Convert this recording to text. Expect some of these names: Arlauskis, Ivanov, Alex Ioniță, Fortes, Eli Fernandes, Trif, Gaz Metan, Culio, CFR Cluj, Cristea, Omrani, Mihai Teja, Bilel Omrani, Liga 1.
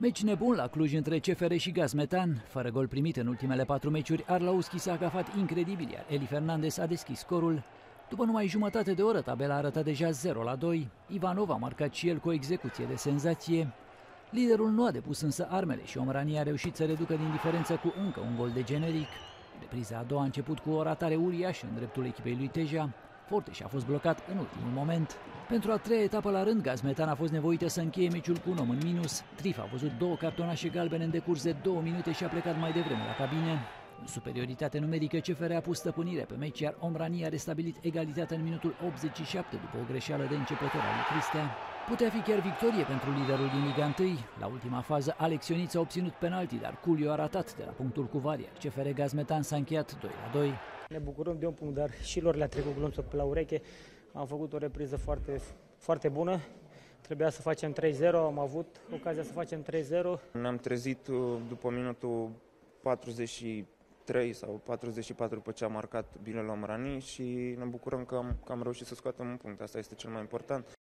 Meci nebun la Cluj între CFR și Gaz Metan. Fără gol primit în ultimele 4 meciuri, Arlauskis a agafat incredibil, iar Eli Fernandes a deschis scorul. După numai jumătate de oră, tabela arăta deja 0-2. Ivanov a marcat și el cu o execuție de senzație. Liderul nu a depus însă armele și Omrani a reușit să reducă din diferență cu încă un gol de generic. Repriza a doua a început cu o ratare uriașă în dreptul echipei lui Teja. Fortes a fost blocat în ultimul moment. Pentru a treia etapă la rând, Gaz Metan a fost nevoită să încheie meciul cu un om în minus. Trif a văzut 2 cartonașe galbene în decurs de 2 minute și a plecat mai devreme la cabine. În superioritate numerică, CFR a pus stăpânire pe meci, iar Omrani a restabilit egalitatea în minutul 87 după o greșeală de începător a lui Cristea. Putea fi chiar victorie pentru liderul din Liga 1. La ultima fază, Alex Ioniță a obținut penalti, dar Culio a ratat de la punctul cu var, iar CFR Gaz Metan s-a încheiat 2-2. Ne bucurăm de un punct, dar și lor le-a trecut glonțul pe la ureche. Am făcut o repriză foarte bună. Trebuia să facem 3-0, am avut ocazia să facem 3-0. Ne-am trezit după minutul 43 sau 44 după ce a marcat Bilel Omrani și ne bucurăm că am reușit să scoatem un punct. Asta este cel mai important.